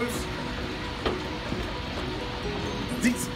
Bis. Sieht's.